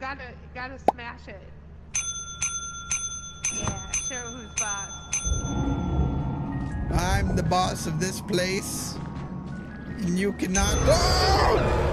You gotta smash it. Yeah, show who's boss. I'm the boss of this place. And you cannot. Oh!